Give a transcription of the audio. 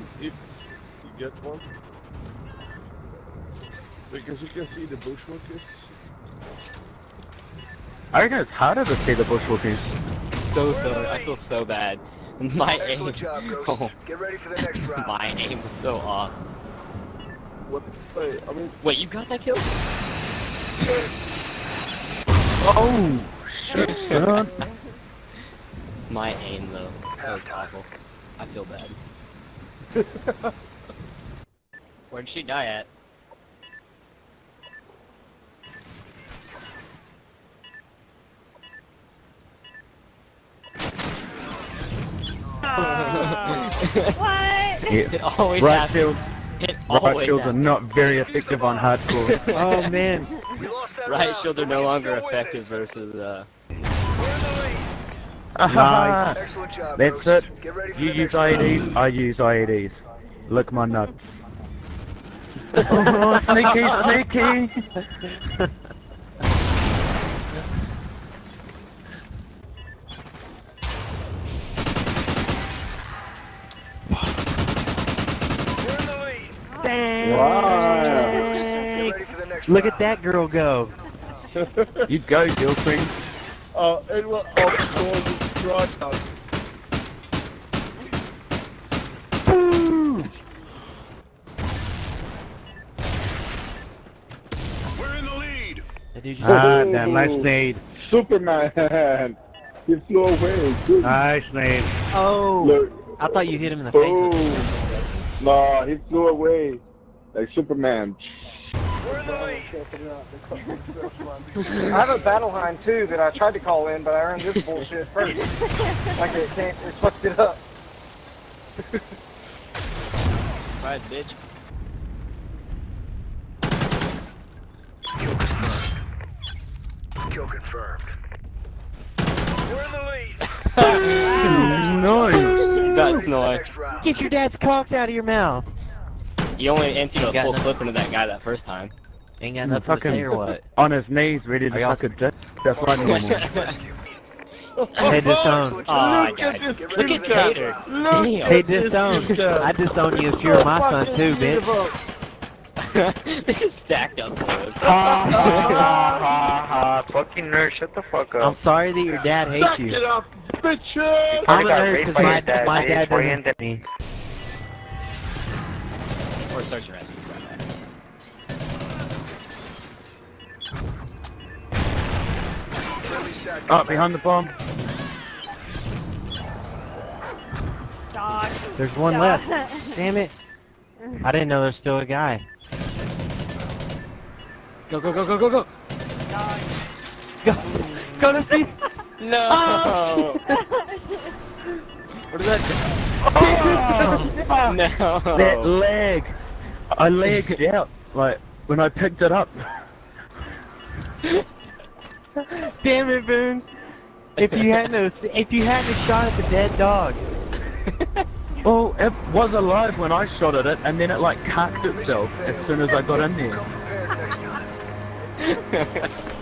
one if you get one. Because you can see the bushwalkers. I don't know how to say the bushwalkers. So I feel so bad. My excellent aim. Job, Ghost. Oh. Get ready for the next round. My aim was so off. What? Wait, I mean. Wait, you got that kill? Oh shit! My aim though. That was awful. I feel bad. Where'd she die at? What? It always happens. Riot shields are not very effective on hardcore. Oh man. Riot shields are no longer effective versus Nice. Excellent job, that's it. You use IEDs, I use IEDs. Lick my nuts. Oh, sneaky, sneaky! Wow. Look at that girl go. You go, Jill Queen. Oh, it was we're in the lead. Ah, that nice nade. Superman. He flew away. Good. Nice nade. Oh. Look. I thought you hit him in the face. Nah, he flew away. Like Superman. We're in the lead. I have a Battleheim 2 that I tried to call in, but I earned this bullshit first. Like it can't, it fucked it up. Right, bitch. Kill confirmed. Kill confirmed. We're in the lead. Nice. That's nice. Get your dad's cocks out of your mouth. You only emptied a full clip into that guy that first time. Ain't got nothing to say or what? On his knees, ready to fuck a dick. That's my normal. I disowned. Aw, guys. Look at Cater. Hey, disowned. I disowned you as you're my son too, bitch. They just stacked up. Ha ha ha. Fucking nerd, shut the fuck up. I'm sorry that your dad hates you. Stack it up, bitches! I'm a nerd because my dad doesn't hate me. Or search and rescue right back. Oh, behind the bomb. Dog. There's one left. Damn it. I didn't know there's still a guy. Go, go, go, go, go, go. Dog. Go. Go to sleep. No. Oh. What did that do? Oh, no. That leg! I lagged out, like, when I picked it up. Damn it, Boon! If you hadn't shot at the dead dog. Well, it was alive when I shot at it, and then it, like, cocked itself as soon as I got in there.